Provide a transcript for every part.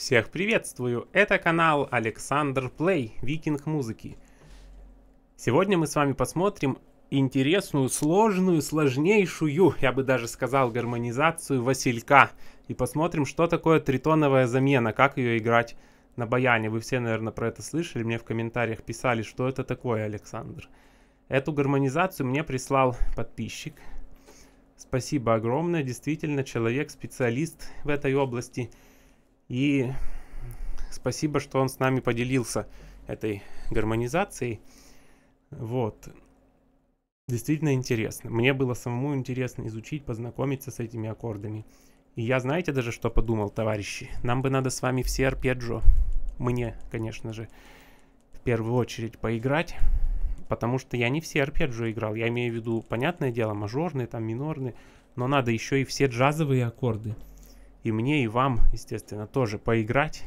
Всех приветствую! Это канал Александр Плей, Викинг музыки. Сегодня мы с вами посмотрим интересную, сложную, сложнейшую, я бы даже сказал, гармонизацию Василька. И посмотрим, что такое тритоновая замена, как ее играть на баяне. Вы все, наверное, про это слышали, мне в комментариях писали, что это такое, Александр. Эту гармонизацию мне прислал подписчик. Спасибо огромное, действительно, человек-специалист в этой области. И спасибо, что он с нами поделился этой гармонизацией. Вот. Действительно интересно. Мне было самому интересно изучить, познакомиться с этими аккордами. И я, знаете, даже что подумал, товарищи? Нам бы надо с вами все арпеджио, мне, конечно же, в первую очередь поиграть. Потому что я не все арпеджио играл. Я имею в виду, понятное дело, мажорные, там минорные. Но надо еще и все джазовые аккорды. И мне, и вам, естественно, тоже поиграть,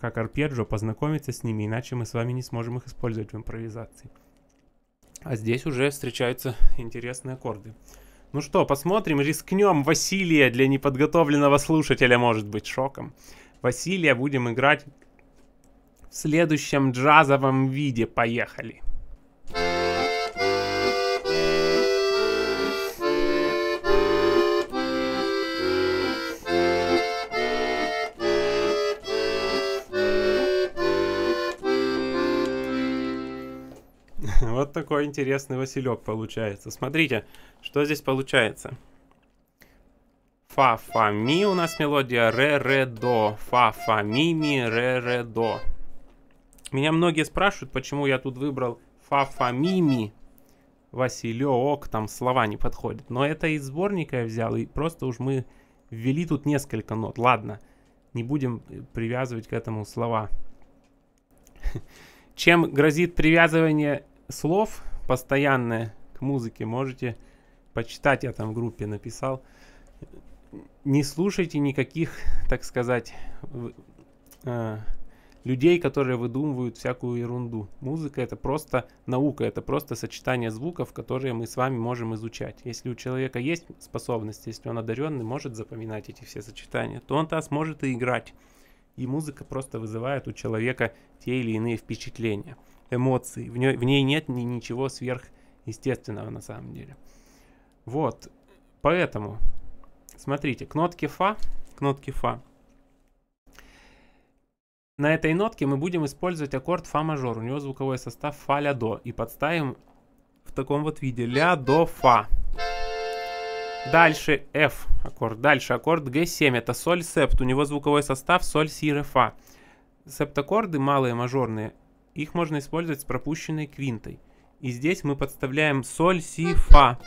как арпеджио, познакомиться с ними, иначе мы с вами не сможем их использовать в импровизации. А здесь уже встречаются интересные аккорды. Ну что, посмотрим, рискнем Василия для неподготовленного слушателя, может быть, шоком. Василия будем играть в следующем джазовом виде. Поехали! Вот такой интересный Василек получается. Смотрите, что здесь получается. Фа-фа-ми у нас мелодия, ре-ре-до. Фа-фа-ми-ми, ре-ре-до. Меня многие спрашивают, почему я тут выбрал фа-фа-ми-ми. Василек, там слова не подходят. Но это из сборника я взял, и просто уж мы ввели тут несколько нот. Ладно, не будем привязывать к этому слова. Чем грозит привязывание слов постоянное к музыке, можете почитать, я там в группе написал. Не слушайте никаких, так сказать, людей, которые выдумывают всякую ерунду. Музыка — это просто наука, это просто сочетание звуков, которые мы с вами можем изучать. Если у человека есть способность, если он одаренный, может запоминать эти все сочетания, то он-то сможет и играть. И музыка просто вызывает у человека те или иные впечатления, эмоции. В ней нет ничего сверхъестественного на самом деле. Вот, поэтому, смотрите, к нотке фа. На этой нотке мы будем использовать аккорд фа мажор. У него звуковой состав фа ля до. И подставим в таком вот виде ля до фа. Дальше F аккорд, дальше аккорд G7, это соль септ, у него звуковой состав соль, си, ре, фа. Септаккорды малые, мажорные, их можно использовать с пропущенной квинтой. И здесь мы подставляем соль, си, фа.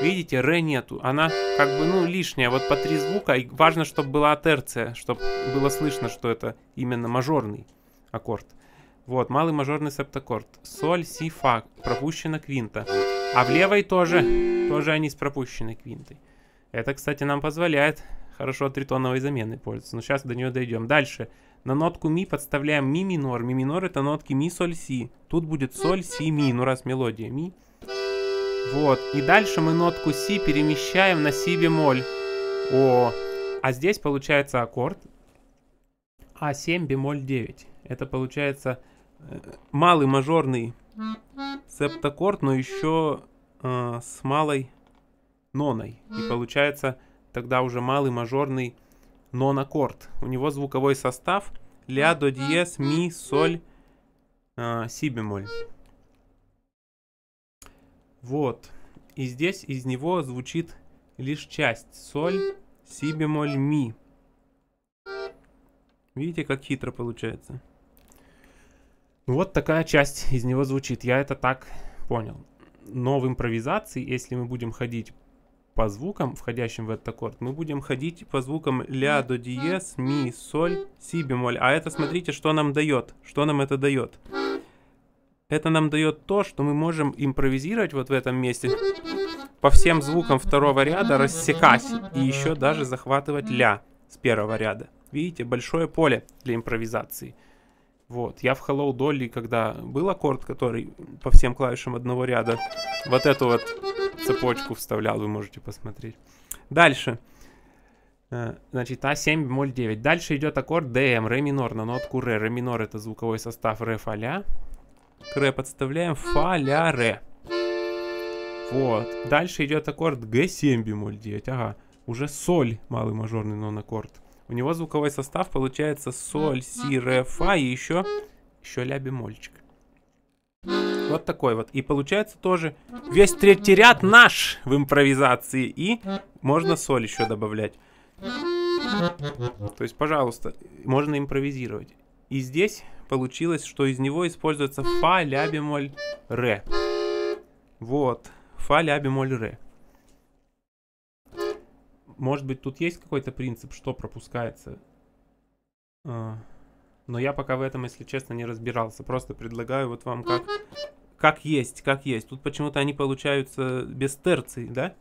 Видите, ре нету, она как бы, ну, лишняя, вот по три звука, и важно, чтобы была терция, чтобы было слышно, что это именно мажорный аккорд. Вот, малый мажорный септаккорд, соль, си, фа, пропущена квинта. А в левой тоже они с пропущенной квинтой. Это, кстати, нам позволяет хорошо тритоновой заменой пользоваться. Но сейчас до нее дойдем. Дальше на нотку ми подставляем ми минор. Ми минор — это нотки ми, соль, си. Тут будет соль, си, ми. Ну раз мелодия ми. Вот. И дальше мы нотку си перемещаем на си бемоль. О. А здесь получается аккорд А7 бемоль 9. Это получается малый мажорный септаккорд, но еще с малой ноной. И получается тогда уже малый мажорный нон-аккорд. У него звуковой состав ля, до, диез, ми, соль, си бемоль. Вот. И здесь из него звучит лишь часть. Соль, си бемоль, ми. Видите, как хитро получается? Вот такая часть из него звучит, я это так понял. Но в импровизации, если мы будем ходить по звукам, входящим в этот аккорд, мы будем ходить по звукам ля, до, диез, ми, соль, си бемоль. А это, смотрите, что нам дает, что нам это дает. Это нам дает то, что мы можем импровизировать вот в этом месте по всем звукам второго ряда, рассекать и еще даже захватывать ля с первого ряда. Видите, большое поле для импровизации. Вот, я в Hello Dolly, когда был аккорд, который по всем клавишам одного ряда, вот эту вот цепочку вставлял, вы можете посмотреть. Дальше. Значит, А7 бемоль 9. Дальше идет аккорд ДМ, ре минор на нотку ре. Ре минор — это звуковой состав ре, фа, ля. К ре подставляем фа, ля, ре. Вот. Дальше идет аккорд Г7 бемоль 9. Ага. Уже соль, малый мажорный нон-аккорд. У него звуковой состав получается соль, си, ре, фа и еще ля бемольчик. Вот такой вот. И получается тоже весь третий ряд наш в импровизации. И можно соль еще добавлять. То есть, пожалуйста, можно импровизировать. И здесь получилось, что из него используется фа, ля, бемоль, ре. Вот. Фа, ля, бемоль, ре. Может быть, тут есть какой-то принцип, что пропускается. Но я пока в этом, если честно, не разбирался. Просто предлагаю вот вам как есть, как есть. Тут почему-то они получаются без терций, да?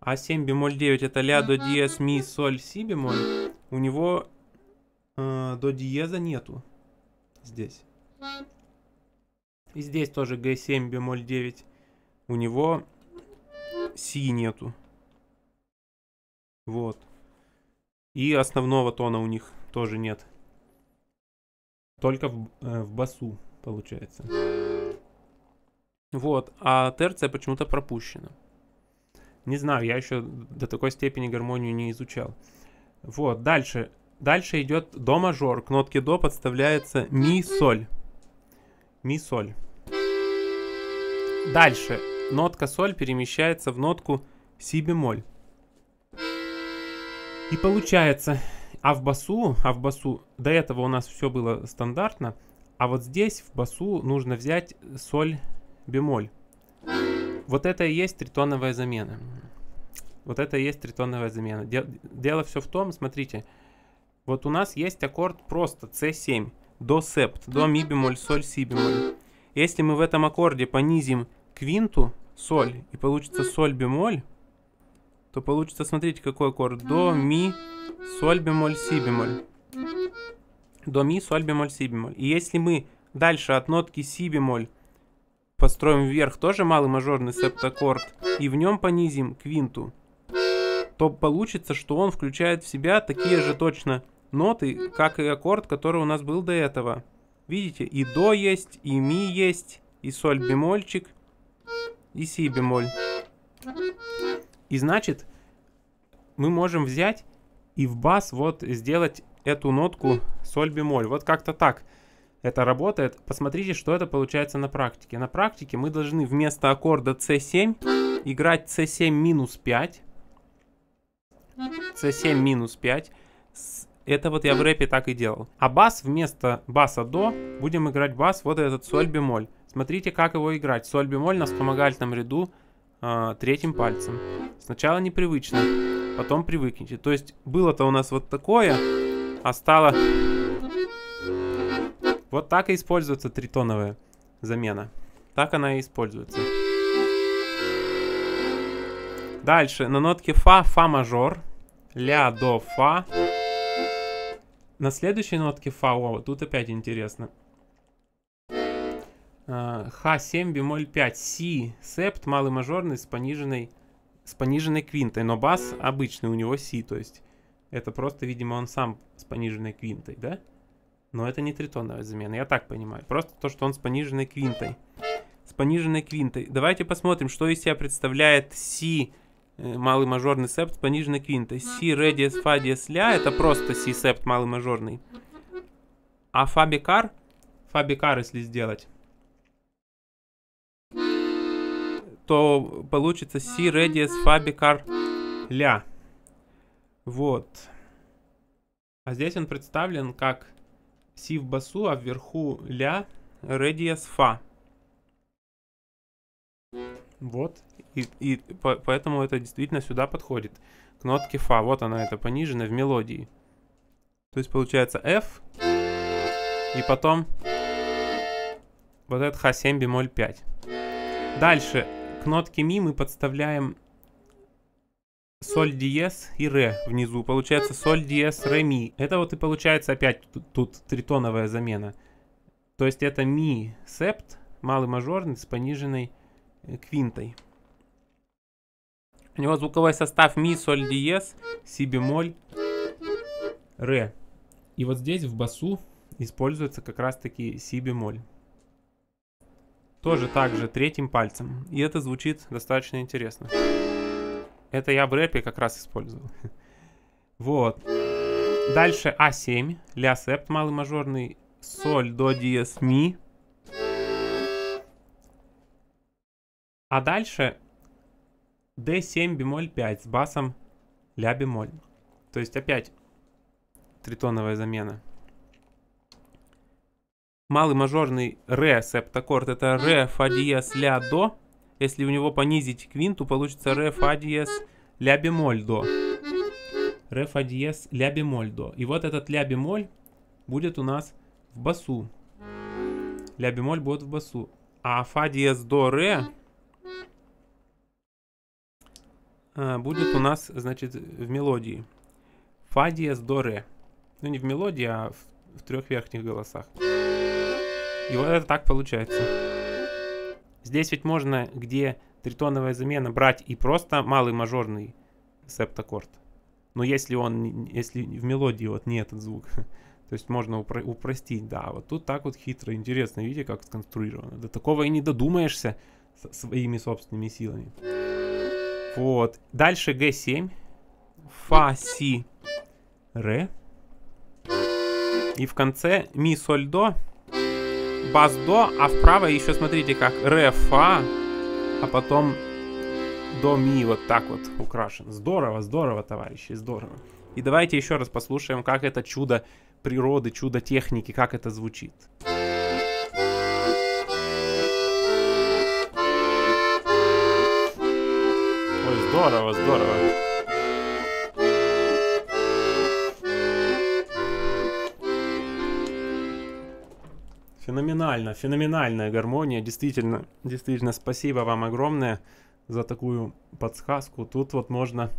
А7 бемоль 9 это ля, до, диез, ми, соль, си бемоль. У него до диеза нету здесь. И здесь тоже Г7 бемоль 9. У него си нету. Вот. И основного тона у них тоже нет. Только в басу получается. Вот. А терция почему-то пропущена. Не знаю, я еще до такой степени гармонию не изучал. Вот. Дальше. Дальше идет до мажор. К нотке до подставляется ми, соль. Ми, соль. Дальше. Нотка соль перемещается в нотку си бемоль. И получается, а в басу, до этого у нас все было стандартно, а вот здесь в басу нужно взять соль бемоль. Вот это и есть тритоновая замена. Вот это и есть тритоновая замена. Дело все в том, смотрите, вот у нас есть аккорд просто С7, до септ, до ми бемоль, соль, си бемоль. Если мы в этом аккорде понизим квинту, соль, и получится соль бемоль, то получится, смотрите, какой аккорд. До, ми, соль, бемоль, си бемоль. До, ми, соль, бемоль, си бемоль. И если мы дальше от нотки си бемоль построим вверх тоже малый мажорный септаккорд, и в нем понизим квинту, то получится, что он включает в себя такие же точно ноты, как и аккорд, который у нас был до этого. Видите, и до есть, и ми есть, и соль бемольчик, и си бемоль. И значит, мы можем взять и в бас вот сделать эту нотку соль бемоль. Вот как-то так это работает. Посмотрите, что это получается на практике. На практике мы должны вместо аккорда С7 играть С7 минус 5. С7 минус 5. Это вот я в рэпе так и делал. А бас вместо баса до будем играть бас вот этот соль бемоль. Смотрите, как его играть. Соль бемоль на вспомогательном ряду третьим пальцем. Сначала непривычно, потом привыкните. То есть было-то у нас вот такое, а стало... Вот так и используется тритоновая замена. Так она и используется. Дальше на нотке фа, фа мажор, ля, до, фа. На следующей нотке фа, о, тут опять интересно. Х7 бемоль 5, си септ малый мажорный с пониженной квинтой, но бас обычный, у него си, то есть это просто, видимо, он сам с пониженной квинтой, да? Но это не тритоновая замена, я так понимаю, просто то, что он с пониженной квинтой. С пониженной квинтой. Давайте посмотрим, что из себя представляет си малый мажорный септ с пониженной квинтой. Си, ре, диез, фа, диез, ля, это просто си септ малый мажорный. А фа бекар, если сделать, то получится си, ре, диез, фа, бекар, ля. Вот. А здесь он представлен как си в басу, а вверху ля, ре, диез, фа. Вот. И поэтому это действительно сюда подходит. К нотке фа. Вот она, это понижена в мелодии. То есть получается F. И потом вот этот Х7 бемоль 5. Дальше. К нотке ми мы подставляем соль, диез и ре внизу. Получается соль, диез, ре, ми. Это вот и получается опять тут тритоновая замена. То есть это ми септ малый мажорный с пониженной квинтой. У него звуковой состав ми, соль, диез, си бемоль, ре. И вот здесь в басу используется как раз таки си бемоль. Тоже так же третьим пальцем. И это звучит достаточно интересно. Это я в рэпе как раз использовал. Вот. Дальше А7, ля септ малый мажорный, соль, до, диез, ми. А дальше D7 бемоль 5 с басом ля бемоль. То есть опять тритоновая замена. Малый мажорный ре септаккорд — это ре, фа диез, ля, до. Если у него понизить квинту, получится ре, фа диез, ля бемоль, до. Ре, фа диез, ля бемоль, до. И вот этот ля бемоль будет у нас в басу. Ля бемоль будет в басу. А фа диез, до, ре будет у нас, значит, в мелодии. Фа диез, до, ре. Ну, не в мелодии, а в трех верхних голосах. И вот это так получается. Здесь ведь можно, где тритоновая замена, брать и просто малый мажорный септаккорд. Но если он, если в мелодии вот не этот звук, то есть можно упростить, да. Вот тут так вот хитро, интересно, видите, как сконструировано. До такого и не додумаешься своими собственными силами. Вот. Дальше Г7. Фа, си, ре. И в конце ми, соль, до. Бас, до, а вправо еще смотрите как ре, фа, а потом до, ми, вот так вот украшен. Здорово, здорово, товарищи, здорово. И давайте еще раз послушаем, как это чудо природы, чудо техники, как это звучит. Ой, здорово, здорово. Феноменально, феноменальная гармония, действительно, действительно, спасибо вам огромное за такую подсказку. Тут вот можно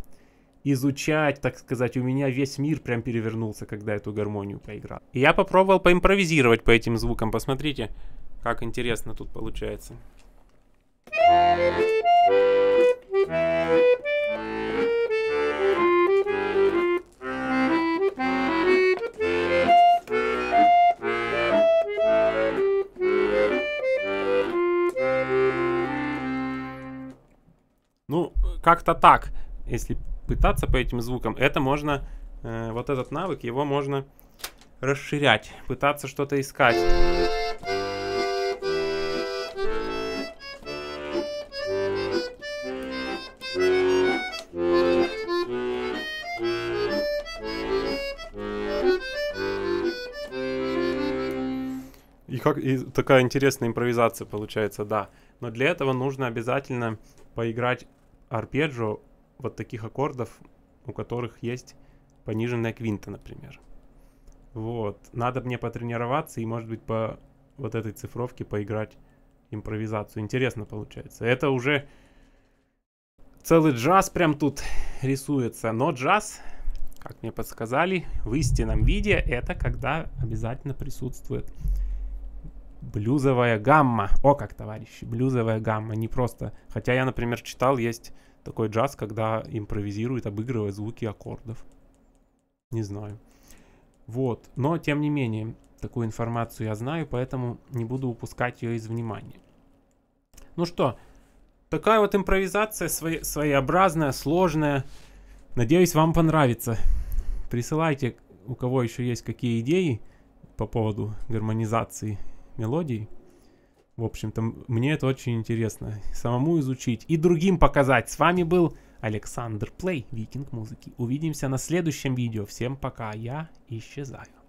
изучать, так сказать, у меня весь мир прям перевернулся, когда эту гармонию поиграл. И я попробовал поимпровизировать по этим звукам, посмотрите, как интересно тут получается. Ну, как-то так, если пытаться по этим звукам, это можно, вот этот навык, его можно расширять, пытаться что-то искать. И, такая интересная импровизация получается, да. Но для этого нужно обязательно поиграть арпеджио вот таких аккордов, у которых есть пониженная квинта, например. Вот. Надо мне потренироваться и, может быть, по вот этой цифровке поиграть импровизацию. Интересно получается. Это уже целый джаз прям тут рисуется. Но джаз, как мне подсказали, в истинном виде это когда обязательно присутствует блюзовая гамма. О как, товарищи, блюзовая гамма. Не просто... Хотя я, например, читал, есть такой джаз, когда импровизирует, обыгрывая звуки аккордов. Не знаю. Вот. Но, тем не менее, такую информацию я знаю, поэтому не буду упускать ее из внимания. Ну что, такая вот импровизация своеобразная, сложная. Надеюсь, вам понравится. Присылайте, у кого еще есть какие идеи по поводу гармонизации мелодий. В общем-то, мне это очень интересно самому изучить и другим показать. С вами был Александр Плей, Викинг музыки. Увидимся на следующем видео. Всем пока, я исчезаю.